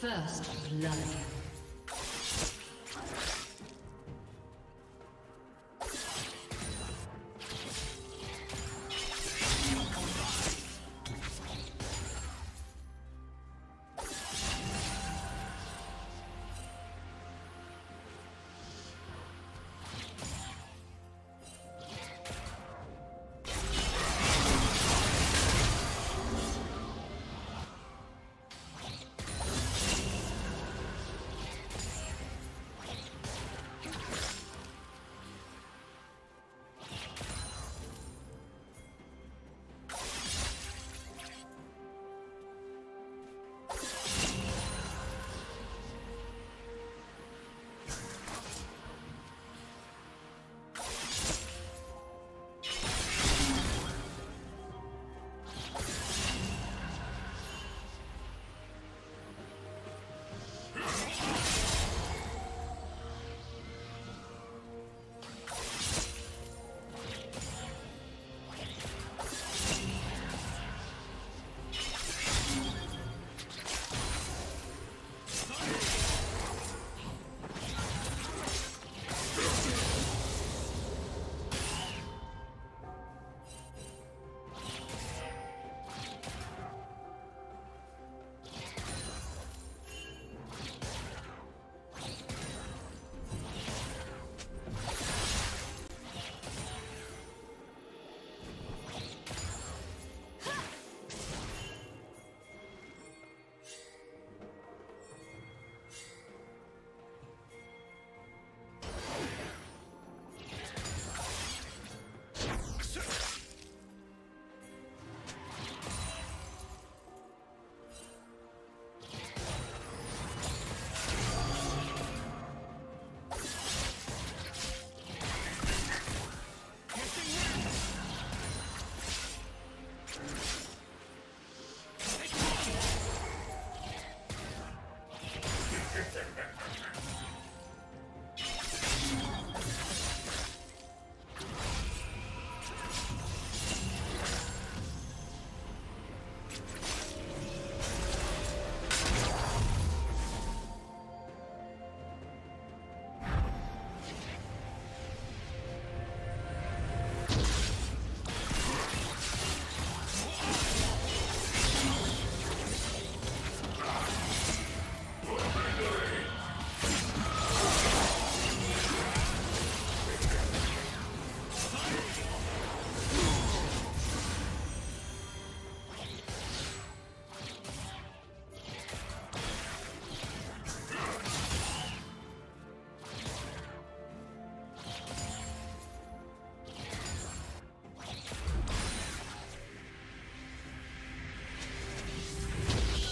First blood.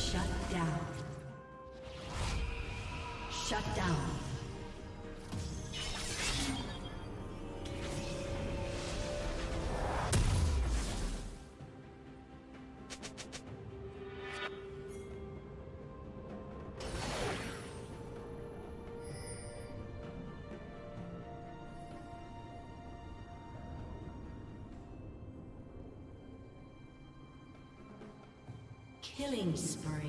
Shut down. Killing spree.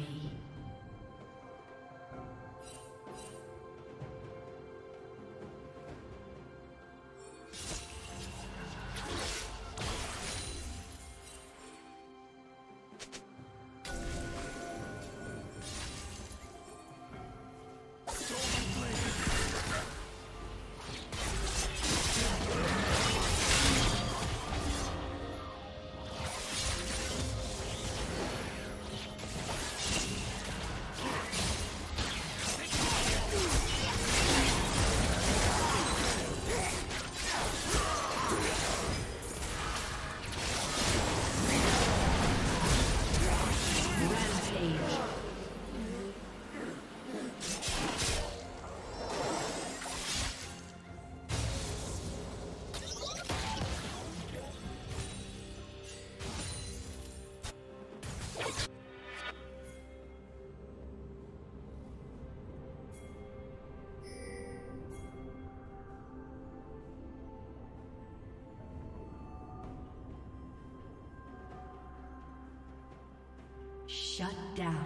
Shut down.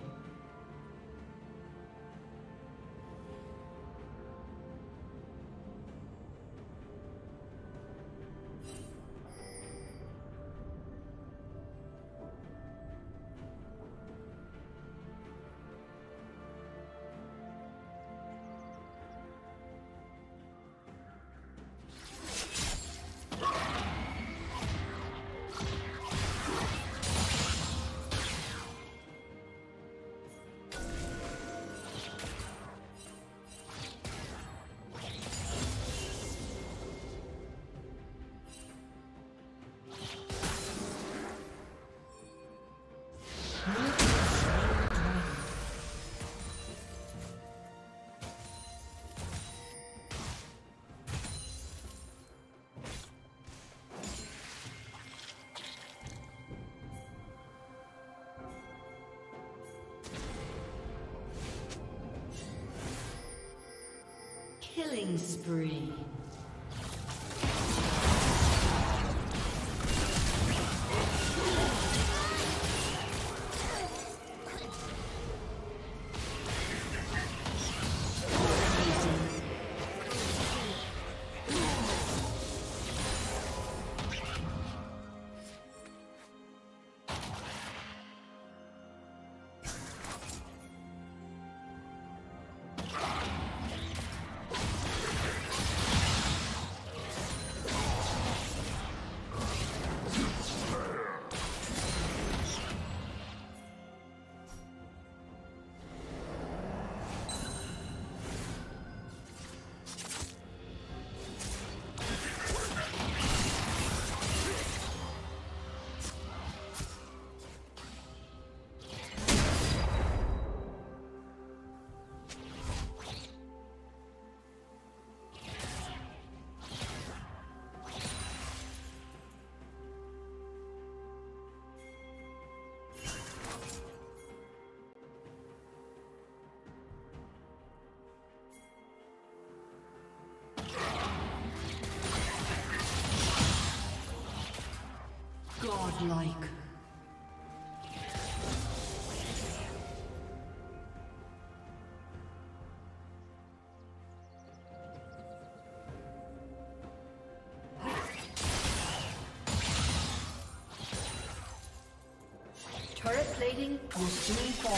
Killing spree. Like turret plating will soon fall.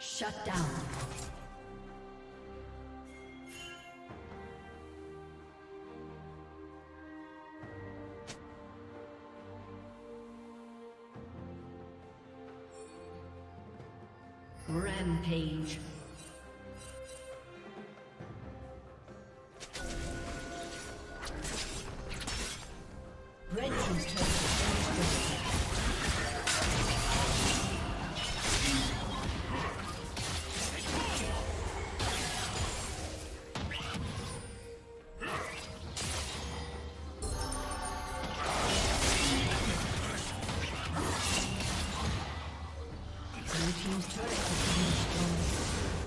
Shut down. Rampage. Blue team's turret has been destroyed.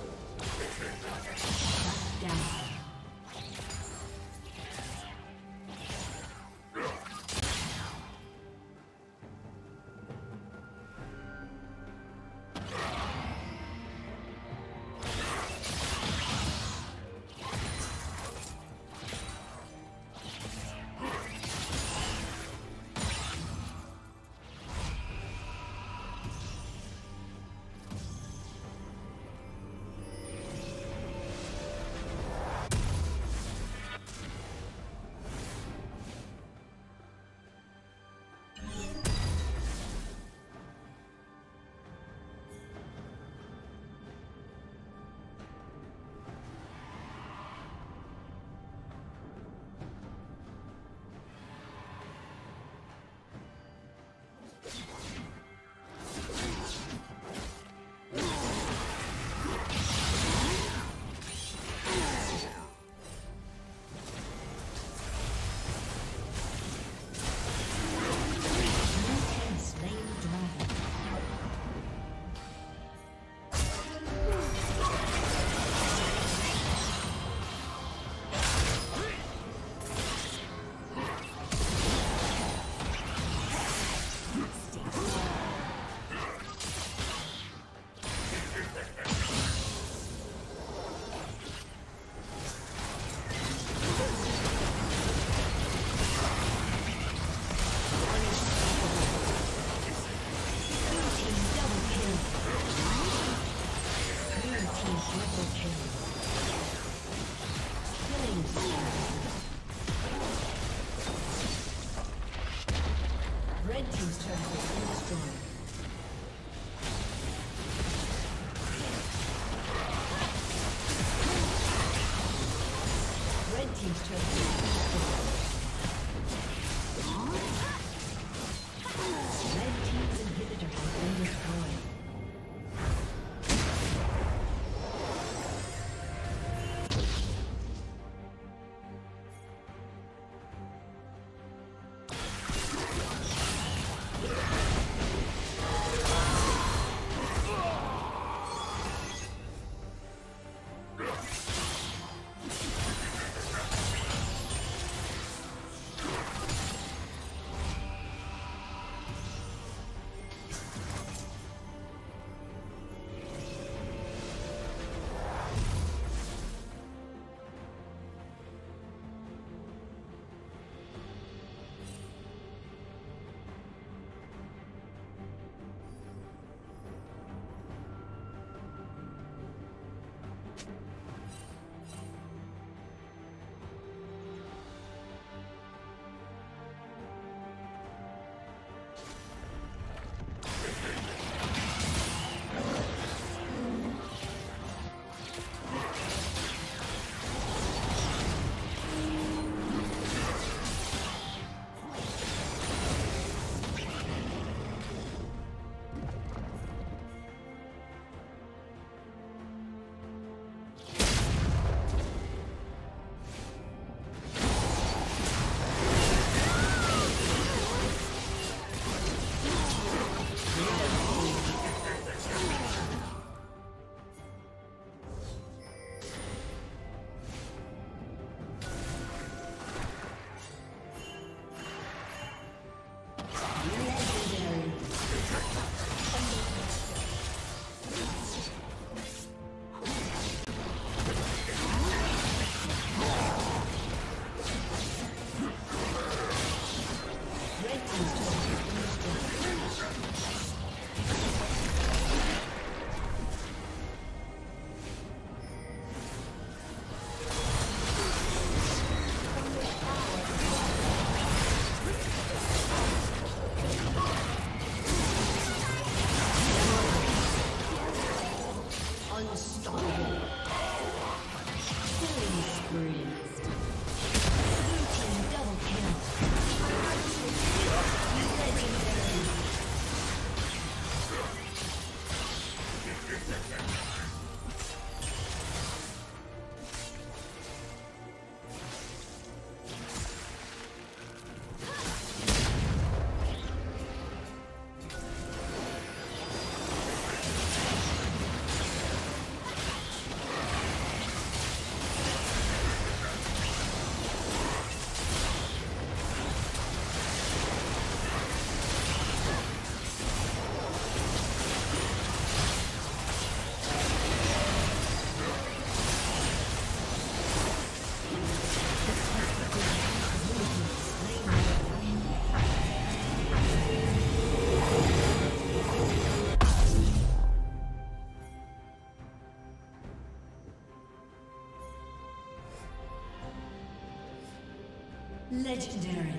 Legendary.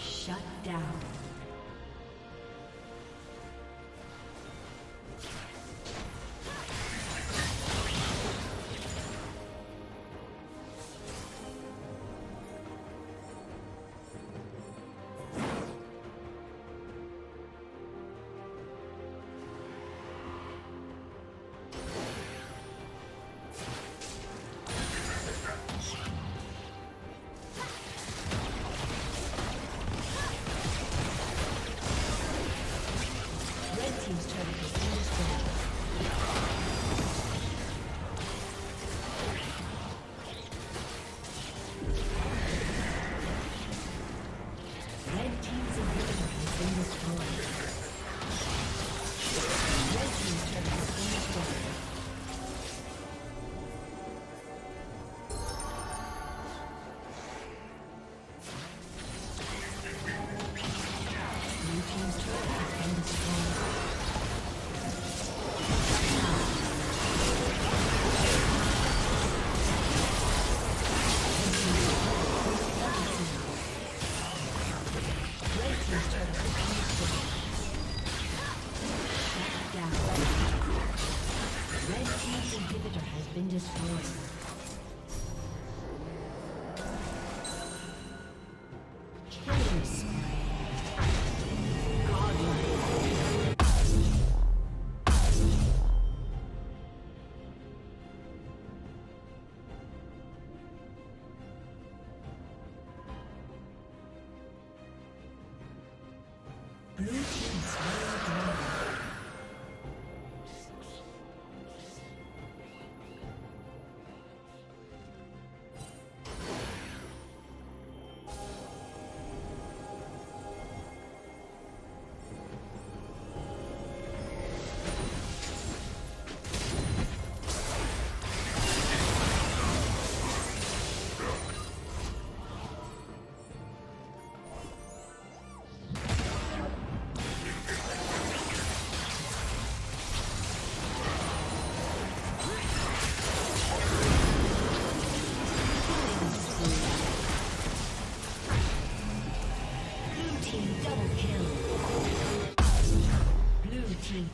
Shut down.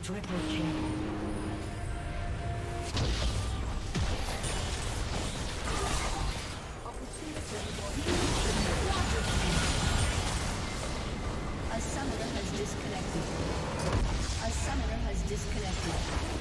Triple kill. A summoner has disconnected.